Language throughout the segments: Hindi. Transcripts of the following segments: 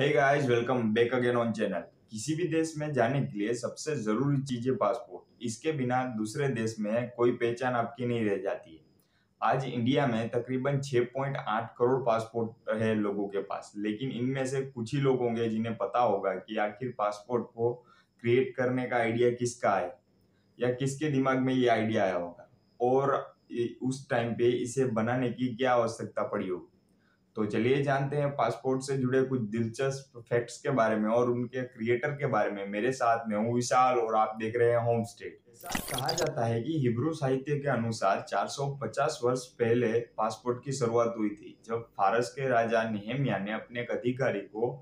Hey guys, welcome back again on channel। किसी भी देश में जाने के लिए सबसे जरूरी चीज है पासपोर्ट। इसके बिना दूसरे देश में कोई पहचान आपकी नहीं रह जाती है। आज इंडिया में तकरीबन 6.8 करोड़ पासपोर्ट है लोगों के पास, लेकिन इनमें से कुछ ही लोग होंगे जिन्हें पता होगा कि आखिर पासपोर्ट को क्रिएट करने का आइडिया किसका है या किसके दिमाग में ये आइडिया आया होगा और उस टाइम पे इसे बनाने की क्या आवश्यकता पड़ी होगी। तो चलिए जानते हैं पासपोर्ट से जुड़े कुछ दिलचस्प फैक्ट्स के बारे में और उनके क्रिएटर के बारे में। मेरे साथ में हूँ विशाल और आप देख रहे हैं होमस्टेड। कहा जाता है कि हिब्रू साहित्य के अनुसार 450 वर्ष पहले पासपोर्ट की शुरुआत हुई थी, जब फारस के राजा नेहमिया ने अपने एक अधिकारी को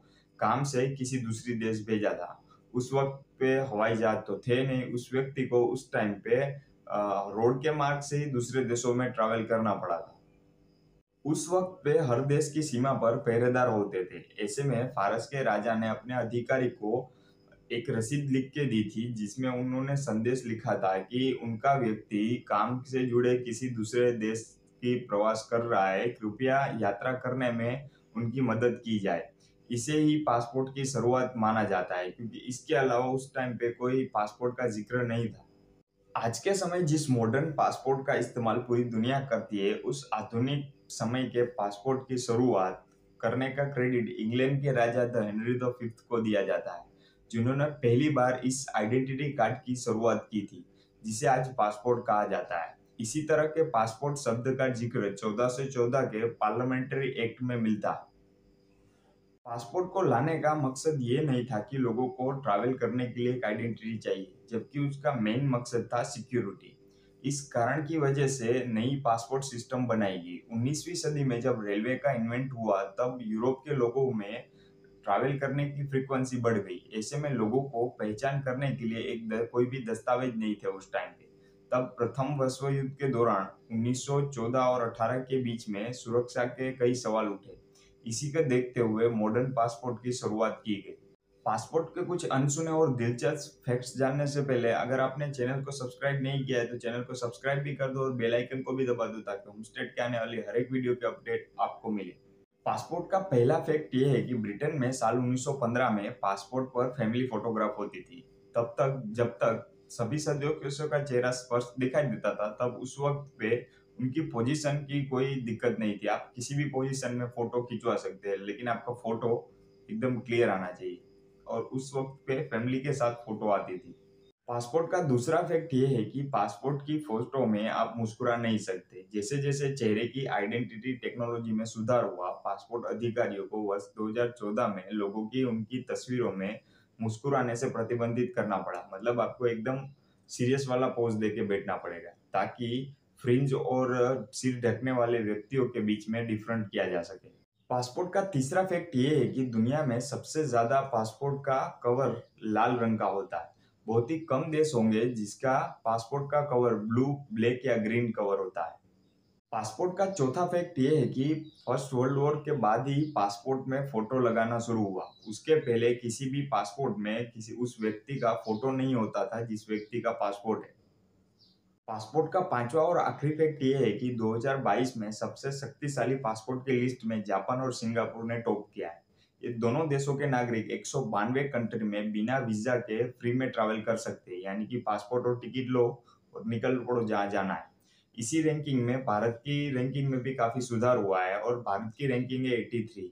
काम से किसी दूसरी देश भेजा था। उस वक्त पे हवाई जहाज तो थे नहीं। उस व्यक्ति को उस टाइम पे रोड के मार्ग से ही दूसरे देशों में ट्रैवल करना पड़ा था। उस वक्त पे हर देश की सीमा पर पहरेदार होते थे। ऐसे में फारस के राजा ने अपने अधिकारी को एक रसीद लिख के दी थी, जिसमें उन्होंने संदेश लिखा था कि उनका व्यक्ति काम से जुड़े किसी दूसरे देश की प्रवास कर रहा है, कृपया यात्रा करने में उनकी मदद की जाए। इसे ही पासपोर्ट की शुरुआत माना जाता है, क्योंकि इसके अलावा उस टाइम पे कोई पासपोर्ट का जिक्र नहीं था। आज के समय जिस मॉडर्न पासपोर्ट का इस्तेमाल पूरी दुनिया करती है, उस आधुनिक समय के पासपोर्ट की शुरुआत करने का क्रेडिट इंग्लैंड के राजा हेनरी V को दिया जाता है, जिन्होंने पहली बार इस आइडेंटिटी कार्ड की शुरुआत की थी, जिसे आज पासपोर्ट कहा जाता है। इसी तरह के पासपोर्ट शब्द का जिक्र 1414 के पार्लियामेंट्री एक्ट में मिलता है। पासपोर्ट को लाने का मकसद ये नहीं था कि लोगों को ट्रैवल करने के लिए एक आइडेंटिटी चाहिए, जबकि उसका मेन मकसद था सिक्योरिटी। इस कारण की वजह से नई पासपोर्ट सिस्टम बनाई गई। 19वीं सदी में जब रेलवे का इन्वेंट हुआ, तब यूरोप के लोगों में ट्रैवल करने की फ्रीक्वेंसी बढ़ गई। ऐसे में लोगों को पहचान करने के लिए कोई भी दस्तावेज नहीं थे उस टाइम पे। तब प्रथम विश्व युद्ध के दौरान 1914 और 18 के बीच में सुरक्षा के कई सवाल उठे। इसी को देखते हुए मॉडर्न पासपोर्ट की शुरुआत की गई। पासपोर्ट के कुछ अनसुने और दिलचस्प फैक्ट्स जानने से पहले अगर आपने चैनल को सब्सक्राइब नहीं किया है तो चैनल को सब्सक्राइब भी कर दो और बेल आइकन को भी दबा दो, ताकि होमस्टेड के आने वाली हर एक वीडियो के अपडेट आपको मिले। पासपोर्ट का पहला फैक्ट ये है कि ब्रिटेन में साल 1915 में पासपोर्ट पर फैमिली फोटोग्राफ होती थी। जब तक सभी सदस्यों का चेहरा स्पष्ट दिखाई देता था, तब उस वक्त पे उनकी पोजीशन की कोई दिक्कत नहीं थी। आप किसी भी पोजीशन में फोटो खिंचवा सकते हैं, लेकिन आपका फोटो एकदम क्लियर आना चाहिए और उस वक्त पे फैमिली के साथ फोटो आती थी। पासपोर्ट का दूसरा फैक्ट ये है कि पासपोर्ट की फोटो में आप मुस्कुरा नहीं सकते। जैसे जैसे चेहरे की आइडेंटिटी टेक्नोलॉजी में सुधार हुआ, पासपोर्ट अधिकारियों को वर्ष 2014 में लोगों की उनकी तस्वीरों में मुस्कुराने से प्रतिबंधित करना पड़ा। मतलब आपको एकदम सीरियस वाला पोज देके बैठना पड़ेगा, ताकि फ्रिंज और सिर ढकने वाले व्यक्तियों के बीच में डिफरेंट किया जा सके। पासपोर्ट का तीसरा फैक्ट ये है कि दुनिया में सबसे ज़्यादा पासपोर्ट का कवर लाल रंग का होता है। बहुत ही कम देश होंगे जिसका पासपोर्ट का कवर ब्लू, ब्लैक या ग्रीन कवर होता है। पासपोर्ट का चौथा फैक्ट ये है कि फर्स्ट वर्ल्ड वॉर के बाद ही पासपोर्ट में फोटो लगाना शुरू हुआ। उसके पहले किसी भी पासपोर्ट में उस व्यक्ति का फोटो नहीं होता था जिस व्यक्ति का पासपोर्ट है। पासपोर्ट का पांचवा और आखिरी फैक्ट ये है कि 2022 में सबसे शक्तिशाली पासपोर्ट की लिस्ट में जापान और सिंगापुर ने टॉप किया है। ये दोनों देशों के नागरिक 192 कंट्री में बिना वीजा के फ्री में ट्रैवल कर सकते हैं, यानी कि पासपोर्ट और टिकट लो और निकल पड़ो जहाँ जाना है। इसी रैंकिंग में भारत की रैंकिंग में भी काफ़ी सुधार हुआ है और भारत की रैंकिंग है 83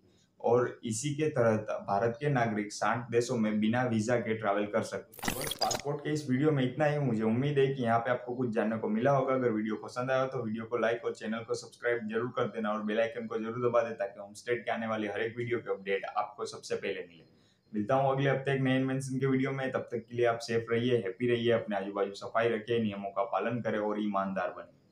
और इसी के तहत भारत के नागरिक 60 देशों में बिना वीजा के ट्रैवल कर सकते हैं। बस पासपोर्ट के इस वीडियो में इतना ही। मुझे उम्मीद है कि यहाँ पे आपको कुछ जानने को मिला होगा। अगर वीडियो पसंद आया हो तो वीडियो को लाइक और चैनल को सब्सक्राइब जरूर कर देना और बेल आइकन को जरूर दबा देना, ताकि होमस्टेड के आने वाली हर एक वीडियो के अपडेट आपको सबसे पहले मिले। मिलता हूँ अगले हफ्ते एक नए इन्वेंशन के वीडियो में। तब तक के लिए आप सेफ रहिए, हैप्पी रहिए, अपने आजू बाजू सफाई रखें, नियमों का पालन करें और ईमानदार बने।